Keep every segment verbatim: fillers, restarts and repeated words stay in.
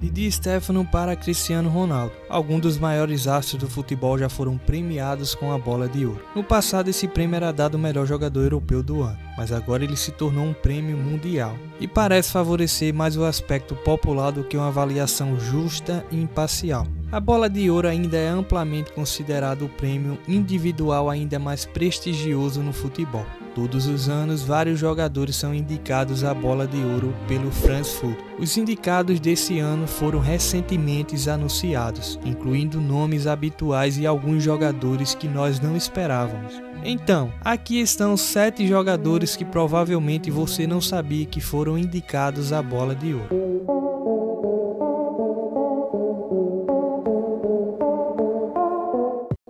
de Di Stefano para Cristiano Ronaldo. Alguns dos maiores astros do futebol já foram premiados com a Bola de Ouro. No passado, esse prêmio era dado ao melhor jogador europeu do ano, mas agora ele se tornou um prêmio mundial e parece favorecer mais o aspecto popular do que uma avaliação justa e imparcial. A Bola de Ouro ainda é amplamente considerado o prêmio individual ainda mais prestigioso no futebol. Todos os anos, vários jogadores são indicados à Bola de Ouro pelo France Football. Os indicados desse ano foram recentemente anunciados, incluindo nomes habituais e alguns jogadores que nós não esperávamos. Então, aqui estão sete jogadores que provavelmente você não sabia que foram indicados à Bola de Ouro.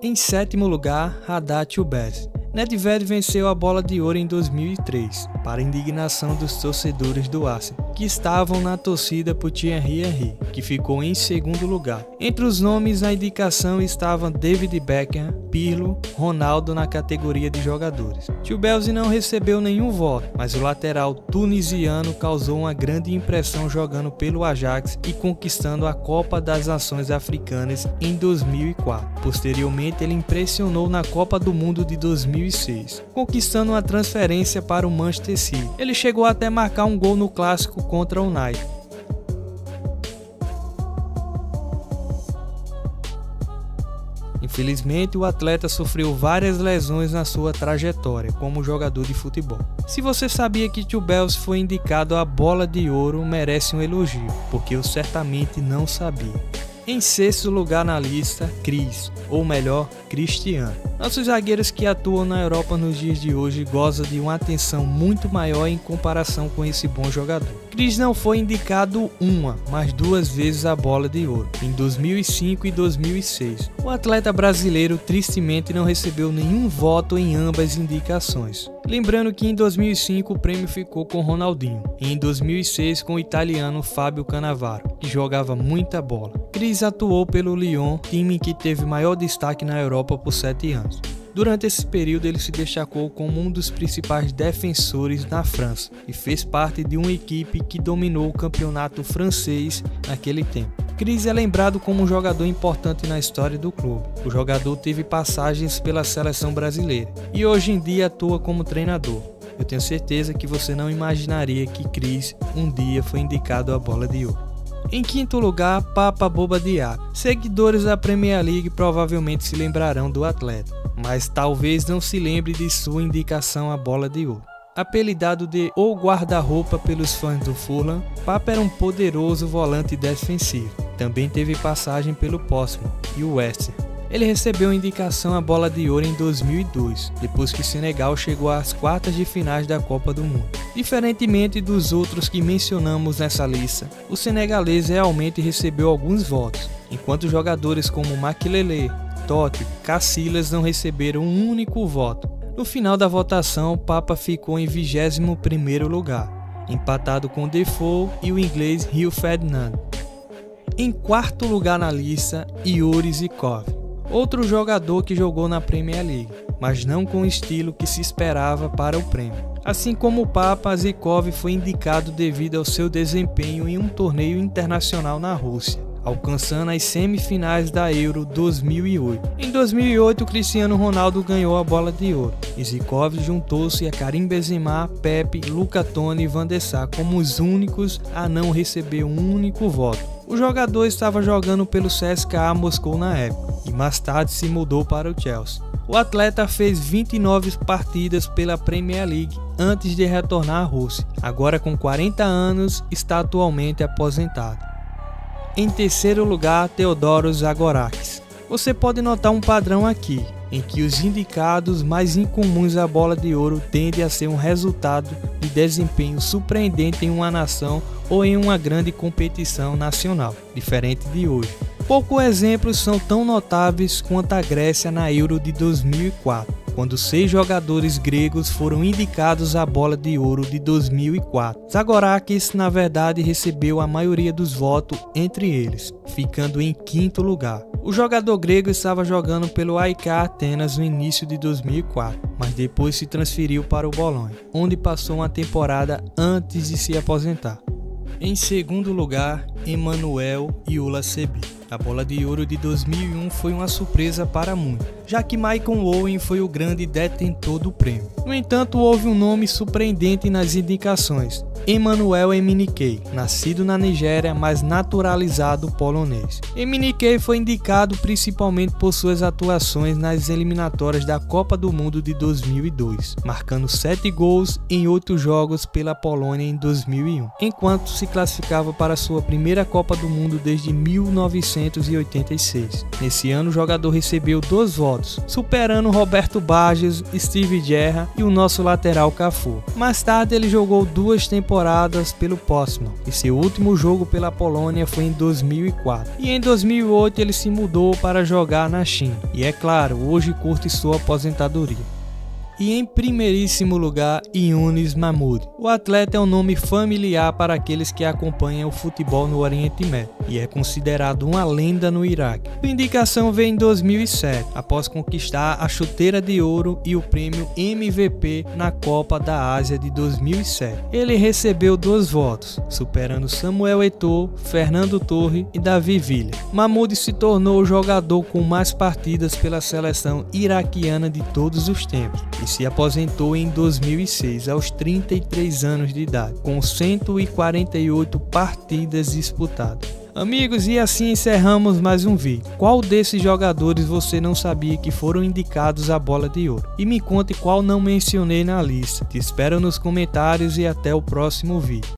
Em sétimo lugar, Hatem Trabelsi. Nedved venceu a Bola de Ouro em dois mil e três, para indignação dos torcedores do Arsenal, que estavam na torcida por Thierry Henry, que ficou em segundo lugar. Entre os nomes na indicação estavam David Beckham, Pirlo, Ronaldo na categoria de jogadores. Trabelsi não recebeu nenhum voto, mas o lateral tunisiano causou uma grande impressão jogando pelo Ajax e conquistando a Copa das Nações Africanas em dois mil e quatro. Posteriormente, ele impressionou na Copa do Mundo de dois mil e quatro. Conquistando uma transferência para o Manchester City. Ele chegou até marcar um gol no clássico contra o United. Infelizmente, o atleta sofreu várias lesões na sua trajetória como jogador de futebol. Se você sabia que Trabelsi foi indicado à Bola de Ouro, merece um elogio, porque eu certamente não sabia. Em sexto lugar na lista, Chris, ou melhor, Cristiano. Nossos zagueiros que atuam na Europa nos dias de hoje gozam de uma atenção muito maior em comparação com esse bom jogador. Chris não foi indicado uma, mas duas vezes à Bola de Ouro, em dois mil e cinco e dois mil e seis. O atleta brasileiro tristemente não recebeu nenhum voto em ambas indicações. Lembrando que em dois mil e cinco o prêmio ficou com Ronaldinho e em dois mil e seis com o italiano Fábio Canavaro, que jogava muita bola. Chris atuou pelo Lyon, time que teve maior destaque na Europa por sete anos. Durante esse período ele se destacou como um dos principais defensores na França e fez parte de uma equipe que dominou o campeonato francês naquele tempo. Chris é lembrado como um jogador importante na história do clube. O jogador teve passagens pela seleção brasileira e hoje em dia atua como treinador. Eu tenho certeza que você não imaginaria que Chris um dia foi indicado à Bola de Ouro. Em quinto lugar, Papa Bouba Diop. Seguidores da Premier League provavelmente se lembrarão do atleta, mas talvez não se lembre de sua indicação à Bola de Ouro. Apelidado de O Guarda-Roupa pelos fãs do Fulham, Papa era um poderoso volante defensivo. Também teve passagem pelo Potsman e o West Ham. Ele recebeu indicação à Bola de Ouro em dois mil e dois, depois que o Senegal chegou às quartas de finais da Copa do Mundo. Diferentemente dos outros que mencionamos nessa lista, o senegalês realmente recebeu alguns votos, enquanto jogadores como Makelele, Totti, Casillas não receberam um único voto. No final da votação, Papa ficou em vigésimo primeiro lugar, empatado com Defoe e o inglês Rio Ferdinand. Em quarto lugar na lista, Yuri Zhirkov. Outro jogador que jogou na Premier League, mas não com o estilo que se esperava para o prêmio. Assim como o Papa, Zhirkov foi indicado devido ao seu desempenho em um torneio internacional na Rússia, alcançando as semifinais da Euro dois mil e oito. Em dois mil e oito, Cristiano Ronaldo ganhou a Bola de Ouro e Zhirkov juntou-se a Karim Benzema, Pepe, Luca Toni e Van der Sar como os únicos a não receber um único voto. O jogador estava jogando pelo C S K A Moscou na época e mais tarde se mudou para o Chelsea. O atleta fez vinte e nove partidas pela Premier League antes de retornar à Rússia. Agora com quarenta anos, está atualmente aposentado. Em terceiro lugar, Theodoros Zagorakis. Você pode notar um padrão aqui, em que os indicados mais incomuns à Bola de Ouro tendem a ser um resultado de desempenho surpreendente em uma nação ou em uma grande competição nacional, diferente de hoje. Poucos exemplos são tão notáveis quanto a Grécia na Euro de dois mil e quatro, quando seis jogadores gregos foram indicados à Bola de Ouro de dois mil e quatro. Zagorakis, na verdade, recebeu a maioria dos votos entre eles, ficando em quinto lugar. O jogador grego estava jogando pelo I K Atenas no início de dois mil e quatro, mas depois se transferiu para o Bolonha, onde passou uma temporada antes de se aposentar. Em segundo lugar, Emmanuel Olisadebe. A bola de ouro de dois mil e um foi uma surpresa para muitos, já que Michael Owen foi o grande detentor do prêmio. No entanto, houve um nome surpreendente nas indicações: Emmanuel Eminike, nascido na Nigéria, mas naturalizado polonês. Eminike foi indicado principalmente por suas atuações nas eliminatórias da Copa do Mundo de dois mil e dois, marcando sete gols em oito jogos pela Polônia em dois mil e um, enquanto se classificava para sua primeira Copa do Mundo desde mil novecentos e oitenta e seis. Nesse ano, o jogador recebeu dois votos, superando Roberto Baggio, Steve Gerrard e o nosso lateral Cafu. Mais tarde, ele jogou duas temporadas temporadas pelo Potsman e seu último jogo pela Polônia foi em dois mil e quatro, e em dois mil e oito ele se mudou para jogar na China e, é claro, hoje curte sua aposentadoria. E em primeiríssimo lugar, Yunis Mahmoud. O atleta é um nome familiar para aqueles que acompanham o futebol no Oriente Médio e é considerado uma lenda no Iraque. A indicação veio em dois mil e sete, após conquistar a chuteira de ouro e o prêmio M V P na Copa da Ásia de dois mil e sete. Ele recebeu dois votos, superando Samuel Eto'o, Fernando Torre e Davi Villa. Mahmoud se tornou o jogador com mais partidas pela seleção iraquiana de todos os tempos. Se aposentou em dois mil e seis, aos trinta e três anos de idade, com cento e quarenta e oito partidas disputadas. Amigos, e assim encerramos mais um vídeo. Qual desses jogadores você não sabia que foram indicados à bola de ouro? E me conte qual não mencionei na lista. Te espero nos comentários e até o próximo vídeo.